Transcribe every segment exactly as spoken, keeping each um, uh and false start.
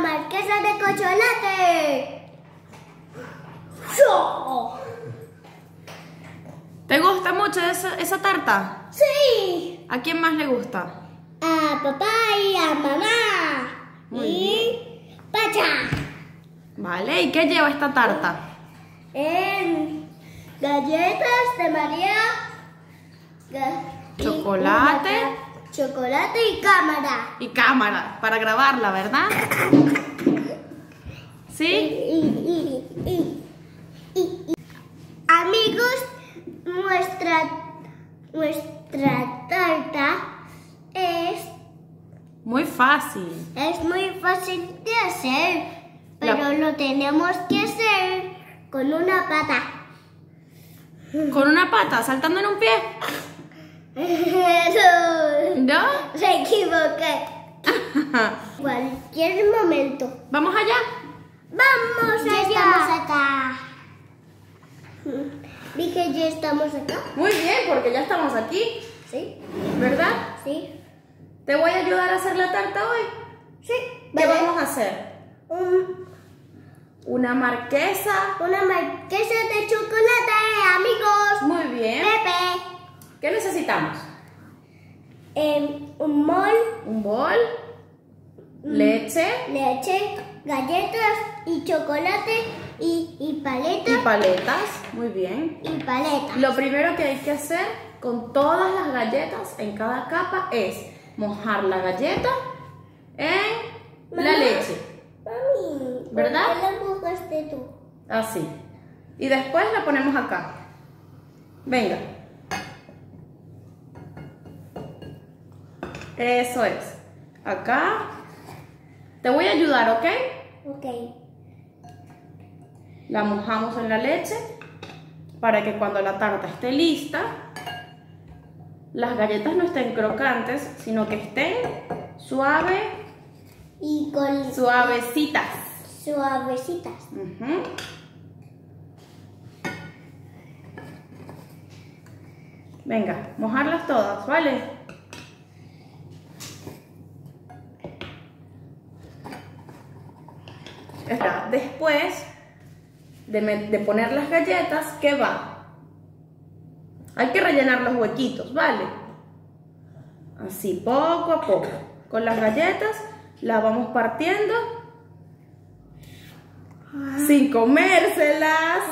marquesa de Corcholate. ¡Oh! ¿Te gusta mucho esa, esa tarta? Sí. ¿A quién más le gusta? A papá y a mamá. Muy y Pacha. Vale, ¿y qué lleva esta tarta? En galletas de María, chocolate, chocolate y cámara. Y cámara, para grabarla, ¿verdad? ¿Sí? Y, y, y, y, y, y. Amigos, nuestra, nuestra tarta es... muy fácil. Es muy fácil de hacer, pero La... lo tenemos que hacer con una pata. ¿Con una pata? ¿Saltando en un pie? No, ¿no? Se equivoqué. Cualquier momento. ¿Vamos allá? ¡Vamos allá! Ya estamos acá. Dije, ya estamos acá. Muy bien, porque ya estamos aquí. Sí. ¿Verdad? Sí. ¿Te voy a ayudar a hacer la tarta hoy? Sí. ¿Qué vale. vamos a hacer? Un... Una marquesa. Una marquesa de chocolate, amigos. Muy bien. Pepe. ¿Qué necesitamos? Eh, un bol. Un bol. Leche. Leche. Galletas y chocolate y, y paletas. Y paletas. Muy bien. Y paletas. Lo primero que hay que hacer con todas las galletas en cada capa es mojar la galleta en Mamá. la leche. Mami, ¿verdad? ¿Por qué la mojaste tú? Así. Y después la ponemos acá. Venga. Eso es. Acá. Te voy a ayudar, ¿ok? Ok. La mojamos en la leche para que cuando la tarta esté lista, las galletas no estén crocantes, sino que estén suaves y con... suavecitas. Suavecitas. Uh-huh. Venga, mojarlas todas, ¿vale? Después de, de poner las galletas, ¿qué va? Hay que rellenar los huequitos, ¿vale? Así, poco a poco. Con las galletas las vamos partiendo sin comérselas.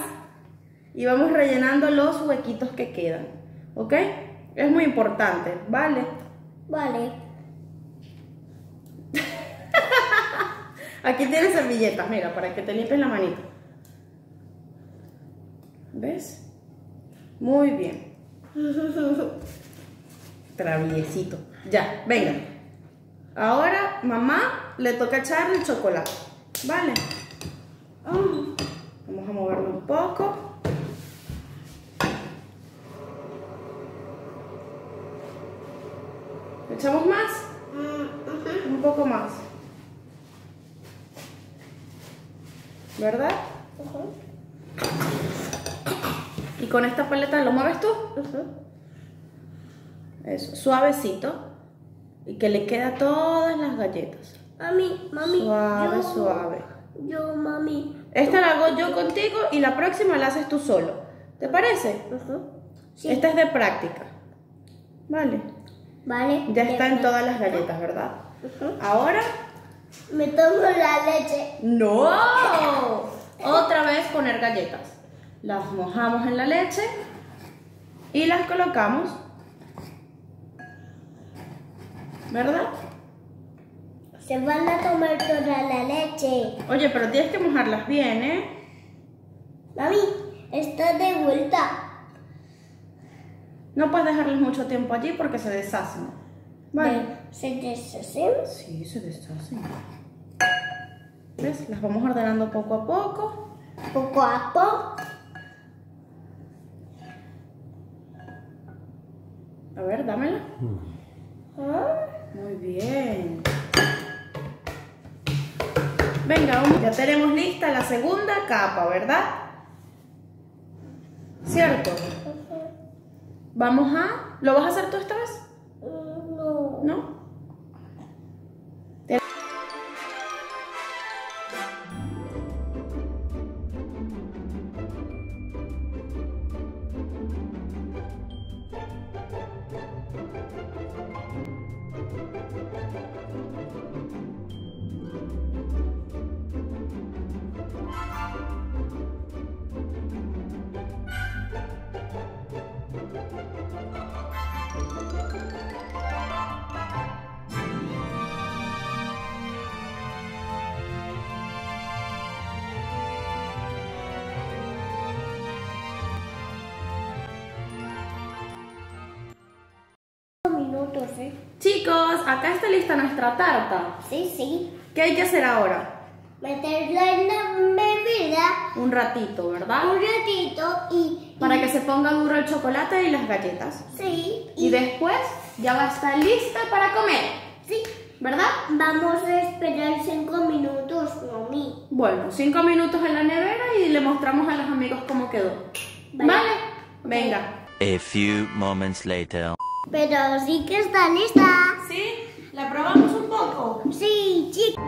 Y vamos rellenando los huequitos que quedan, ¿ok? Es muy importante, ¿vale? Vale. Aquí tienes servilletas, mira, para que te limpies la manita. ¿Ves? Muy bien. Traviesito. Ya, venga. Ahora, mamá, le toca echar el chocolate. ¿Vale? Oh. Vamos a moverlo un poco. ¿Echamos más? Uh-huh. Un poco más. ¿Verdad? Uh-huh. Y con esta paleta lo mueves tú. Uh-huh. Eso, suavecito. Y que le queda todas las galletas. Mami, mami. Suave, yo, suave. Yo, mami. Esta la hago yo contigo y la próxima la haces tú solo. ¿Te parece? Uh-huh. Sí. Esta es de práctica. Vale. Vale. Ya están de... todas las galletas, ¿verdad? Uh-huh. Ahora... me tomo la leche. ¡No! Otra vez poner galletas. Las mojamos en la leche y las colocamos, ¿verdad? Se van a tomar toda la leche. Oye, pero tienes que mojarlas bien, ¿eh? Mami, está de vuelta. No puedes dejarlas mucho tiempo allí porque se deshacen. Vale. ¿Se deshacen? Sí, se deshacen. ¿Ves? Las vamos ordenando poco a poco. Poco a poco. A ver, dámela. Mm. ¿Ah? Muy bien. Venga, vamos. Ya tenemos lista la segunda capa, ¿verdad? ¿Cierto? Uh-huh. Vamos a... ¿Lo vas a hacer tú esta vez? No. ¿No? minutos, ¿eh? Chicos, acá está lista nuestra tarta. Sí, sí. ¿Qué hay que hacer ahora? Meterla en la bebida. Un ratito, ¿verdad? Un ratito y... Para y... que se ponga duro el chocolate y las galletas. Sí. Y, y después ya va a estar lista para comer. Sí. ¿Verdad? Vamos a esperar cinco minutos, mami. Bueno, cinco minutos en la nevera y le mostramos a los amigos cómo quedó. ¿Vale? ¿Vale? Venga. A few moments later. Pero sí que está lista. ¿Sí? ¿La probamos un poco? Sí, chicos.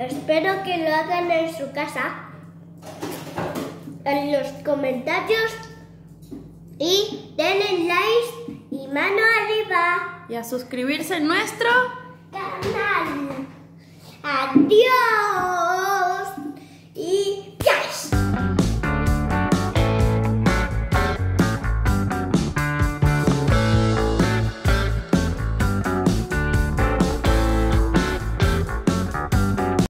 Espero que lo hagan en su casa. En los comentarios. Y denle like y mano arriba. Y a suscribirse a nuestro canal. ¡Adiós!